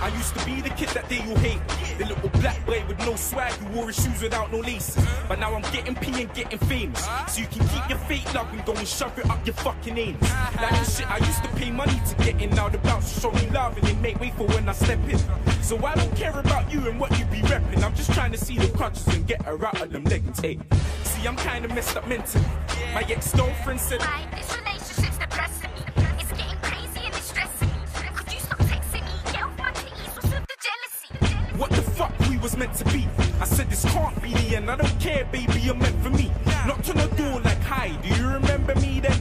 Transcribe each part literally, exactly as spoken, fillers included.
I used to be the kid that they all hate, the little black boy with no swag who wore his shoes without no laces. But now I'm getting P and getting famous, so you can keep your fake love and go and shove it up your fucking anus. Like the shit I used to pay money to get in, now the bouncer show me love and they make way for when I step in. So I don't care about you and what you be repping, I'm just trying to see the crutches and get her out of them leggings. Hey, see I'm kinda messed up mentally, my ex-girlfriend said why this relationship's depressing me. Was meant to be. I said this can't be the end. I don't care, baby, you're meant for me. Knocked on the door like, hi, do you remember me then?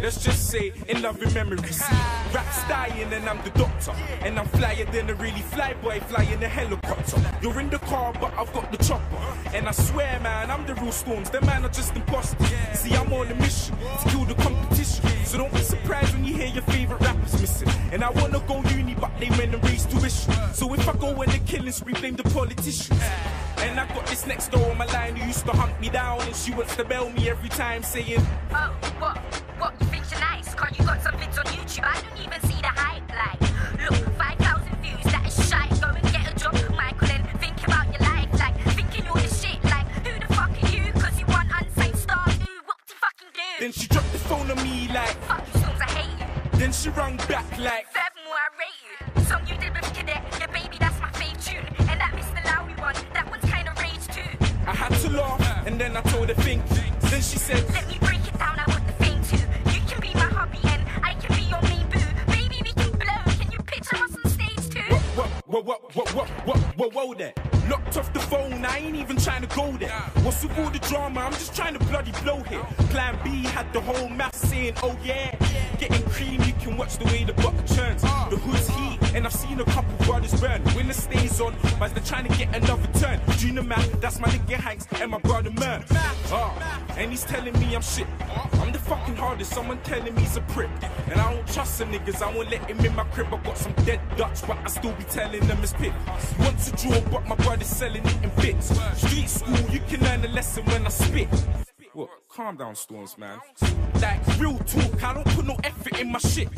Let's just say, in loving memories. Rap's dying and I'm the doctor. And I'm flyer than a really fly boy flying a helicopter. You're in the car, but I've got the chopper. And I swear, man, I'm the real Storms. Them man are just imposters. See, I'm on a mission to kill the competition. So don't be surprised when you hear your favorite rappers missing. And I wanna go uni, but they went and raised tuition. So if I go in the killings, we blame the politicians. And I got this next door on my line who used to hunt me down, and she wants to bail me every time, saying, oh, what, what, you think you're nice? Cause you got some bits on YouTube, I don't even see the hype. Like, look, five thousand views, that is shite. Go and get a job, Michael, and think about your life. Like, thinking all this shit, like, who the fuck are you? Cause you want unsigned star, dude, what the fucking do? Then she dropped the phone on me like, fuck you, Storms, I hate you. Then she rang back like, seven more, I rate you. Song you did with Cadet, yeah, baby, that's my fave tune. And that Mister Lowry one, that one's kinda rage too. I had to laugh, and then I told her think. Then she said, let me break it down, I want the thing too. You can be my hobby and I can be your main boo. Baby, we can blow, can you picture us on stage too? Whoa, whoa, whoa, whoa, whoa, whoa, whoa, whoa there. Locked off the phone, I ain't even trying to go there. What's with all the drama, I'm just trying to bloody blow here. Plan B had the whole mass saying, oh yeah. Getting cream, you can watch the way the butter churns. The hood's heat, and I've seen a couple brothers burn. When it stays on, but they're trying to get another turn. Do you know, man, that's my nigga Hanks and my brother Merv. Oh, and he's telling me I'm shit. I'm the fucking hardest, someone telling me he's a prick. And I don't trust the niggas, I won't let him in my crib. I got some dead Dutch, but I still be telling them it's pit. You want to draw, but my brother's selling it in bits. Street school, you can learn a lesson when I spit. What? Calm down, Storms, man. Like, real talk, I don't put no effort in my shit.